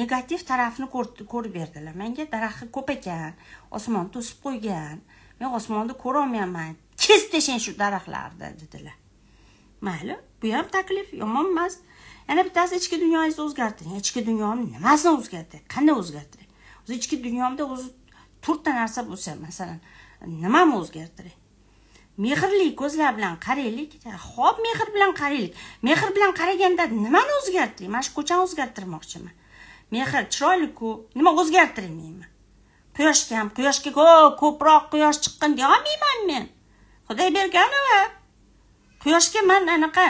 negativ tarafini ko'rib berdilar. Menga daraxti ko'p ekan, osmon to'sib qo'ygan. Men osmonni ko'ra olmayman. Kes tashlang shu daraxtlarni dedilar. Mayli, bu ham taklif yomon emas. Yana bittasi ichki dunyoingizni o'zgartiring. Ichki dunyomni nimasini o'zgartiring? Qanday o'zgartiring? O'zi ichki dunyomda o'zi to'rt ta narsa bo'lsa, masalan, nimani o'zgartiray? Mehrli ko'zlar bilan qaraylik. Xo'p, mehr bilan qaraylik. Mehr bilan qaraganda nimani o'zgartiray? Mana shu ko'chani o'zgartirmoqchiman. Mehr chiroyli-ku, nima o'zgartirmayman? Quyoshga ham, quyoshga ko'p, ko'proq quyosh chiqqan deya olmayman men. Xudo berganova. Quyoshga men anaqa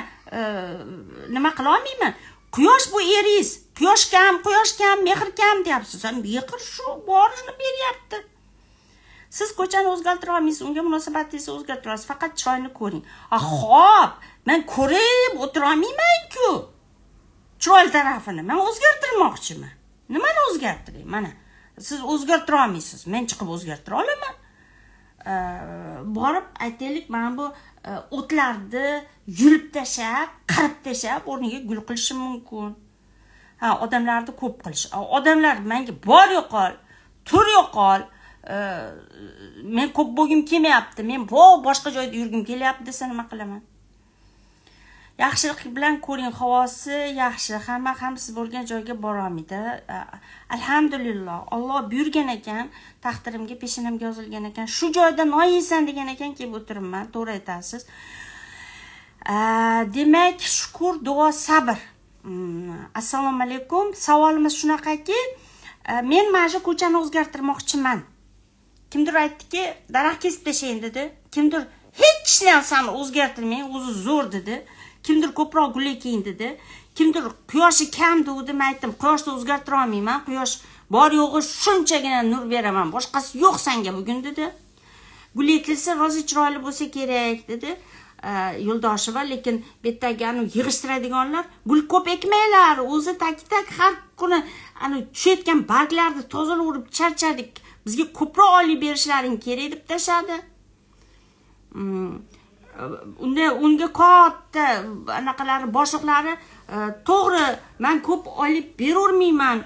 nima qila olmayman. Quyosh bu eringiz. Quyoshga ham, quyoshga ham, mehrga ham deyapsiz. Mehr shu borini beryapti. Siz ko'chani o'zgartira olmaysiz, unga munosabatingizni o'zgartirasiz. Faqat choyni ko'ring. Ah, xo'p, men ko'rib o'tira olmayman-ku. Choy tarafini men o'zgartirmoqchiman. Nimani o'zgartiray? Mana siz o'zgartira olmaysiz. Men chiqib o'zgartira olaman. Borib aytaylik, men bu o'tlarni yulib tashab, qirib tashab o'rniga gul qilishim mumkin. Ha, odamlarni ko'p qilish. Odamlar menga bor yo'qol, tur yo'qol, men ko'p bo'lgim kelmayapti. Men vo boshqa joyda yurgim kelyapti desa nima qilaman? Yaxshilik bilan ko'ring, havosi yaxshi, hamma hamsiz bo'lgan joyga bora olmaydi. Alhamdulillah, Alloh buyurgan ekan, taqdirimga peshinamga yozilgan ekan. Shu joyda noyinsan degan ekan, kelib o'tiribman, to'g'ri aytasiz. Demak, shukr, duo, sabr. Assalomu alaykum. Savolimiz shunaqaki, men mana shu ko'chani o'zgartirmoqchiman. Kimdir aytdiki, daraxt kesib tashlang dedi. Kimdir hech narsani o'zgartirmang, o'zi zo'r dedi. Kimdir ko'proq gulli keyin dedi. Kimdir quyoshi kam dedi. Men aytdim, quyoshni o'zgartira olmayman. Quyosh bor yo'g'i shunchagina nur beraman. Boshqasi yo'q senga bugun dedi. Gulli etilsa rozi chiroyli bo'lsa kerak dedi. Yo'ldosheva, lekin bu yerdagi anu yig'ishtiradiganlar gul ko'p ekmanglar. O'zi taki-tak har kuni anu tushayotgan barglarni tozalovurib charchadik. Bizga ko'proq olib berishlaring kerak deb tashadi. Unda unga katta anaqalari boshliqlari to'g'ri men ko'p olib beravermayman.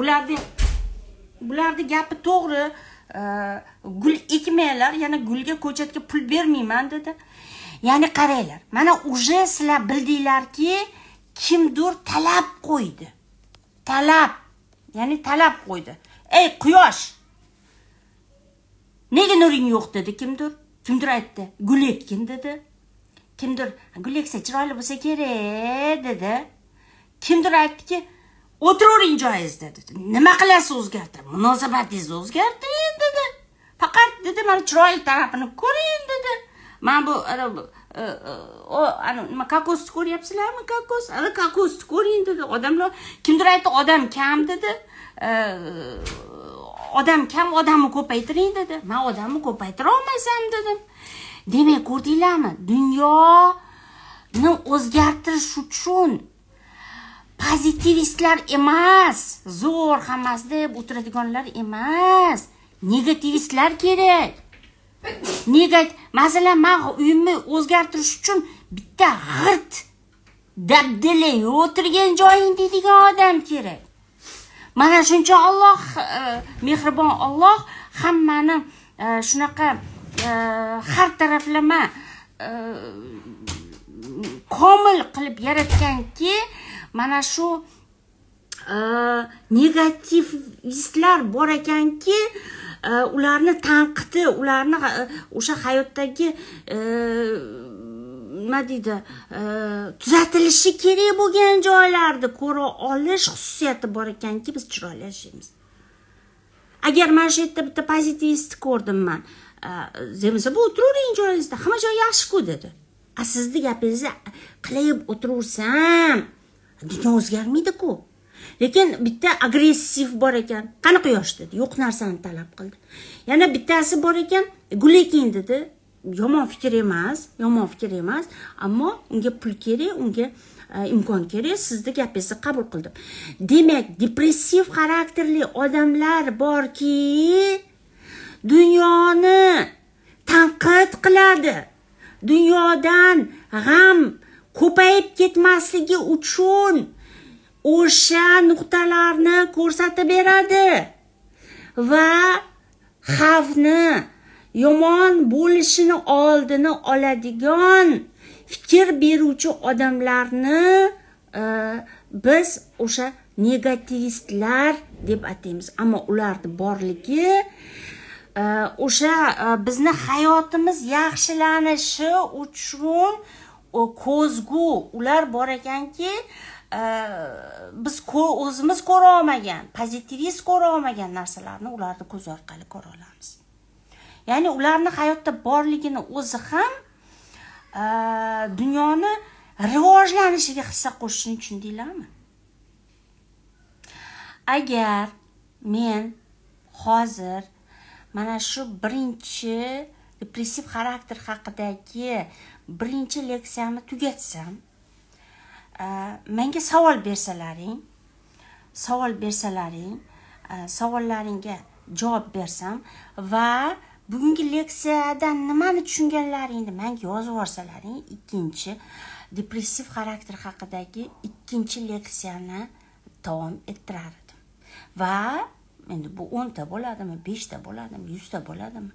Bularni bularni gapi to'g'ri. Gul ekmanglar, yana gulga ko'chatga pul bermayman dedi. Ya'ni qaranglar, mana uje sizlar bildinglarki, kimdir talab qo'ydi. Talab, ya'ni talab qo'ydi. Ey quyosh, nega nuring yo'q dedi kimdir? Kimdir aytdi, gul ekkin dedi. Kimdir gul eksa chiroyli bo'lsa kerak dedi. Kimdir aytdiki, o'tiravering joyingizda dedi. Nima qilasiz o'zgartir, munosabatingizni o'zgartiring dedi. Faqat dedi, mana chiroyli tarafini ko'ring dedi. Mana bu o ana nima kokosni ko'ryapsizlarmi? Kokos, ana kokosni ko'ring dedi. Odamlar kimdir aytdi, odam kam dedi. Odam kam, odamni ko'paytiring dedi. Men odamni ko'paytira olmasam dedim. Demak, ko'rdinglarmi? Dunyoni o'zgartirish uchun pozitivistlar emas, zo'r hammasi deb o'tiradiganlar emas, negativistlar kerak. Negativ, masalan, men uyimni o'zgartirish uchun bitta g'irt dabdili o'tirgan joying deydigan odam kerak. Mana shuncha Alloh mehribon Alloh hammani shunaqa har taraflama komil qilib yaratganki, mana shu negativistlar bor ekanki, ularni tanqidi, ularni o'sha hayotdagi nima deydi, tuzatilishi kerak bo'lgan joylarni ko'ra olish xususiyati bor ekanki, biz chiroyli yashaymiz. Agar men shu yerda bitta pozitivist ko'rdim men, "Zemisa, bu o'tiravering joyingizda, hamma joy yaxshi-ku" dedi. "A sizni gapingizni qilayib o'tiraversam, dunyo o'zgarmaydi-ku." Lekin bitta agressiv bor ekan. "Qani quyosh?" dedi. Yo'q narsani talab qildi. Yana bittasi bor ekan, "Gul ekin" dedi. Yomon fikir emas, yomon fikir emas, ammo unga pul kerak, unga imkon kerak, sizni gapingizni qabul qildim. Demak, depressiv xarakterli odamlar borki, dunyoni tanqid qiladi. Dunyodan g'am ko'payib ketmasligi uchun o'sha nuqtalarni ko'rsatib beradi va xavfni yomon bo'lishini oldini oladigan fikr beruvchi odamlarni biz o'sha negativistlar deb ataymiz. Ammo ularning borligi o'sha bizni hayotimiz yaxshilanishi uchun ko'zgu. Ular bor ekanki, biz o'zimiz ko'ra olmagan, pozitivist ko'ra olmagan narsalarni ularni ko'z orqali ko'ra olamiz. Ya'ni ularning hayotda borligini o'zi ham dunyoni rivojlanishiga hissa qo'shishini tushundinglarmi? Agar men hozir mana shu birinchi depressiv xarakter haqidagi birinchi leksiyamni tugatsam, menga savol bersalaring, savol bersalaring, savollaringga javob bersam va bugungi leksiyadan nimani tushunganlaringni menga yozib yuborsalaring, ikkinchi depressiv xarakter haqidagi ikkinchi leksiyani davom ettirar edim. Va endi bu o'n ta bo'ladimi, besh ta bo'ladimi, yuz ta bo'ladimi?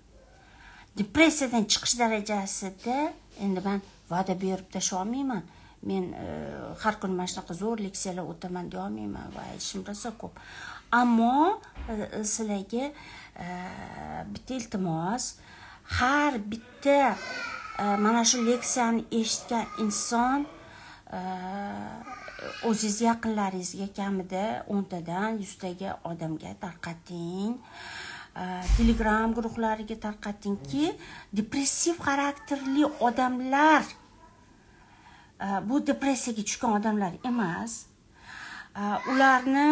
Depressiyadan chiqish darajasida endi men va'da berib tasha olmayman. Men har kuni mana shunaqa zo'r leksiyalar o'taman deya olmayman va ishim rosa ko'p. Ammo sizlarga bitta iltimos, har bitta mana shu leksiyani eshitgan inson o'ziz yaqinlaringizga kamida o'n tadan yuz taga odamga tarqating. Telegram guruhlariga tarqatingki, depressiv xarakterli odamlar, bu depressiyaga tushgan odamlar emas. Ularni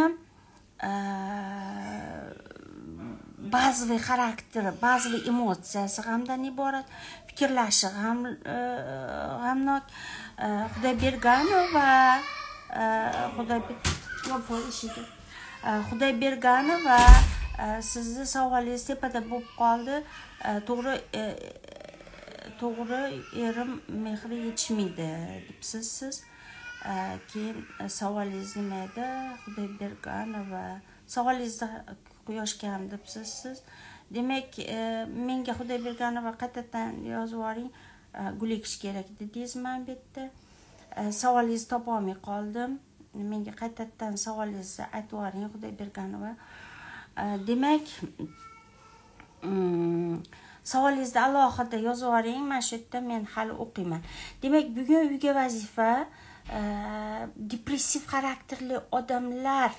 ba'zi xarakteri, ba'zi emotsiyasi g'amdan iborat, fikrlashi g'am g'amnok Xudoyberganova va Xudoyberganova sizni savolingiz tepada bo'lib qoldi. To'g'ri To'g'ri erim mehri yetishmaydi debsiz siz. Keyin savolingiz nima edi? Xudoyberganova savolingizni quyosh kam debsiz siz. Demak, menga Xudoyberganova qaytadan yozib yuboring, gulikish kerak dedingiz men bu yerda. Savolingizni topa olmay qoldim. Menga qaytadan savolingizni aytib yuboring Xudoyberganova. Demak, savolingizni alohida yozib oling, mana shu yerda men hali o'qiyman. Demak, bugun uyga vazifa depressiv xarakterli odamlar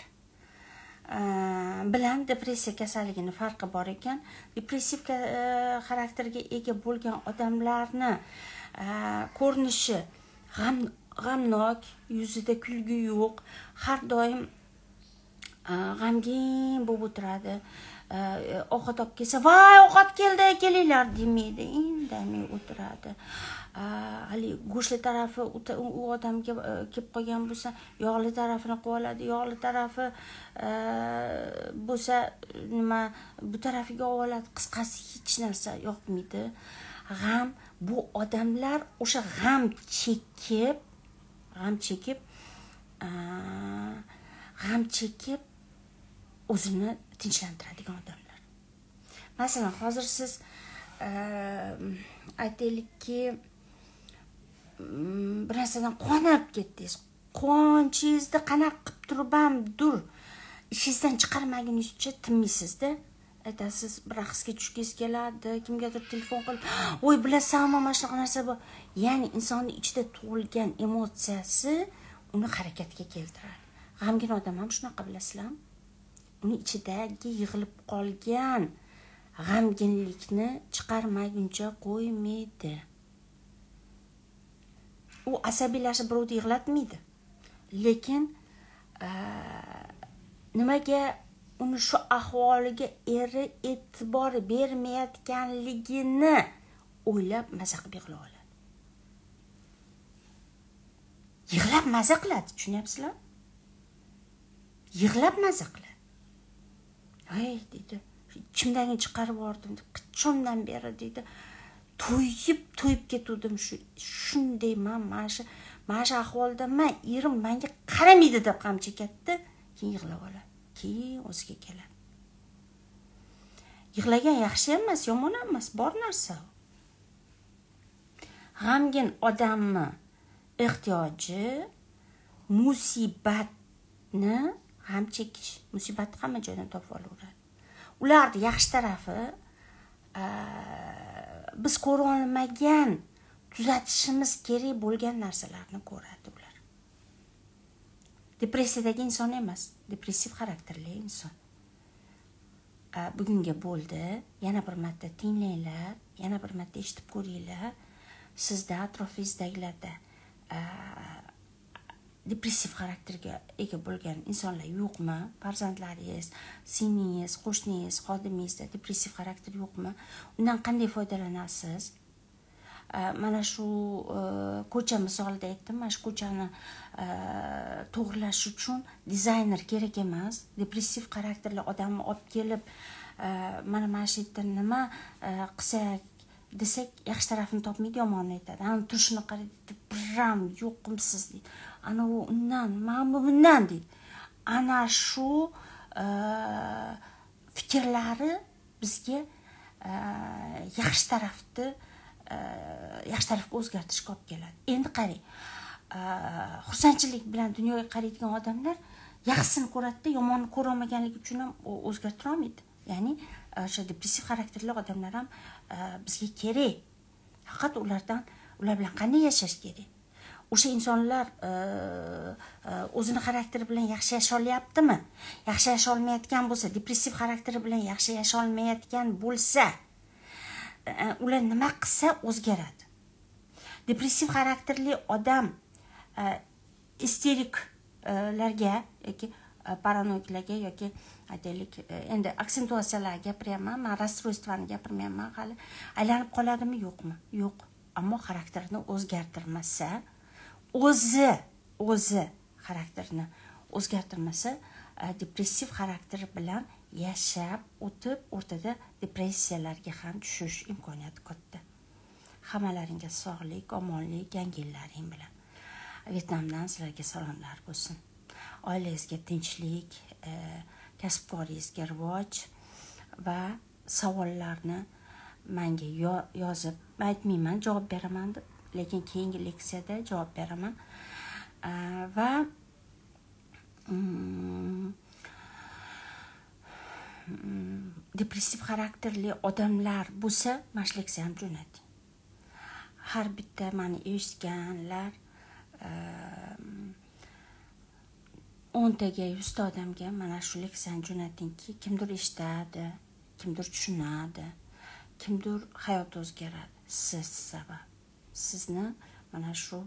bilan depressiya kasalligining farqi bor ekan. Depressiv xarakterga ega bo'lgan odamlarni ko'rinishi g'amnok, yuzida kulgi yo'q, har doim g'amgin bo'lib o'tiradi. Ovqat olib kelsa, "Voy, ovqat keldi, kelinglar" demaydi, indamay o'tiradi. Hali go'shtli tarafi u odamga kelib qolgan bo'lsa, yog'li tarafini qo'yib oladi, yog'li tarafi bo'lsa, nima bu tarafiga oladi. Qisqasi hech narsa yoqmaydi. G'am, bu odamlar o'sha g'am chekib, g'am chekib, g'am chekib o'zini tinchlantiradigan odamlar. Masalan, hozir siz aytaylikki, bir narsadan qonib ketdingiz. Qonchingizni qanaqa qilib turibam, dur, ishingizdan chiqarmaguningizcha tinmaysiz-da. Aytasiz, bir raqsga tushgingiz keladi, kimgadir telefon qilib, "Voy, bilasanmi, mana shunaqa narsa bor." Ya'ni insonning ichida tug'ilgan emotsiyasi uni harakatga keltiradi. G'amgin odam ham shunaqa, bilasizlarmi? Uni ichidagi yig'ilib qolgan g'amginlikni chiqarmaguncha qo'ymaydi. U asabiylashib birovni yig'latmaydi. Lekin nimaga uni shu ahvoliga eri e'tibor bermayotganligini o'ylab maza qilib yig'la oladi. Yig'lab maza qiladi, tushunyapsizlar? Yig'lab maza qiladi. Ay dedi, "Ichimdan chiqarib bordim, qichqimdan beri" dedi, "to'yib to'yib ketuvdim, shu shunday men mana shu mana shu ahvolda men erim menga qaramaydi" deb qamchi ketdi, keyin yig'lab oladi, keyin o'ziga keladi. Yig'lagan yaxshi emas, yomon emas, bor narsa. G'amgin odamni ehtiyoji musibatni ham chekish, musibatni hamma joydan topib olaveradi. Ularni yaxshi tarafi biz ko'ra olmagan, tuzatishimiz kerak bo'lgan narsalarni ko'radi ular. depressiyadagi inson emas, depressiv xarakterli inson. Bugunga bo'ldi, yana bir marta tinglanglar, yana bir marta eshitib ko'ringlar. Sizda, atrofingizdagilarda depressiv xarakterga ega bo'lgan insonlar yo'qmi? Farzandlaringiz, singingiz, qo'shningiz, xodimingizda depressiv xarakter yo'qmi? Undan qanday foydalanasiz? Mana shu ko'cha misolida aytdim, mana shu ko'chani to'g'rilash uchun dizayner kerak emas. Depressiv xarakterli odamni olib kelib, mana mana shu yerda nima qilsak desak, yaxshi tarafini topmaydi, yomonni aytadi. Ana turishini qaraydi, biram yo'qimsiz deydi. Ana u undan, mana bu bundan deydi. Ana shu fikrlari bizga yaxshi tarafni yaxshi tarafga o'zgartishga olib keladi. Endi qarang, xursandchilik bilan dunyoga qaraydigan odamlar yaxshisini ko'radi-da, yomonni ko'ra olmaganligi uchun ham o'zgartira olmaydi. Ya'ni o'sha depressiv xarakterli odamlar ham bizga kerak. Faqat ulardan, ular bilan qanday yashash kerak? O'sha insonlar o'zini xarakteri bilan yaxshi yasha olyaptimi? Yaxshi yasha olmayotgan bo'lsa, depressiv xarakteri bilan yaxshi yasha olmayotgan bo'lsa, ular nima qilsa o'zgaradi? Depressiv xarakterli odam isteriklarga yoki paranoidlarga yoki aytaylik, endi aksentuatsiyalarga gapiryapman, men rasstroystvani gapirmayapman, hali aylanib qoladimi, yo'qmi? Yo'q. Ammo xarakterni o'zgartirmasa, o'zi o'zi xarakterni o'zgartirmasa, depressiv xarakter bilan yashab o'tib, o'rtada depressiyalarga ham tushish imkoniyati katta. Hammalaringga sog'lik, omonlik, yangi yillaring bilan. Vyetnamdan sizlarga salomlar bo'lsin. Oilangizga tinchlik, kasbkoringizga rivoj va savollarni menga yozib, men aytmayman, javob beraman deb, lekin keyingi leksiyada javob beraman. Va depressiv xarakterli odamlar bo'lsa, mashleksa ham jo'nating. Har bitta meni eshitganlar o'ntaga, yuzta odamga mana shu leksiyani jo'natingki, kimdir eshitadi, kimdir tushunadi, kimdir hayoti o'zgaradi. Siz sabab. Sizni mana shu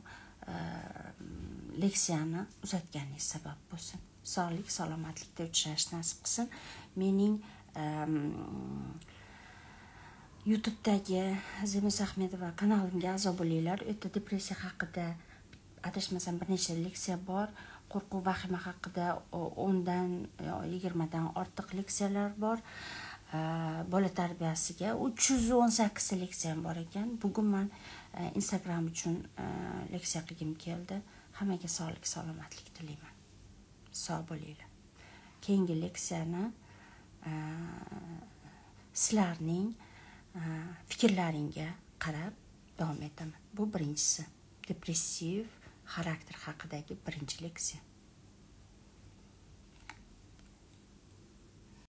leksiyani uzatganingiz sabab bo'lsin. Sog'lik, salomatlikda uchrashish nasib qilsin. Mening YouTube'dagi Zebiniso Ahmedova kanalimga a'zo bo'linglar. U yerda depressiya haqida adashmasam bir nechta leksiya bor. Qo'rquv, vahima haqida o'ndan yigirma dan ortiq leksiyalar bor. Bola tarbiyasiga uch yuz o'n sakkiz ta leksiyam bor ekan. Bugun men Instagram uchun leksiya qilgim keldi. Hammaga sog'lik, salomatlik tilayman. Sog' bo'linglar. Keyingi leksiyani sizlarning fikrlaringga qarab davom etaman. Bu birinchisi, depressiv xarakter haqidagi birinchi leksiya.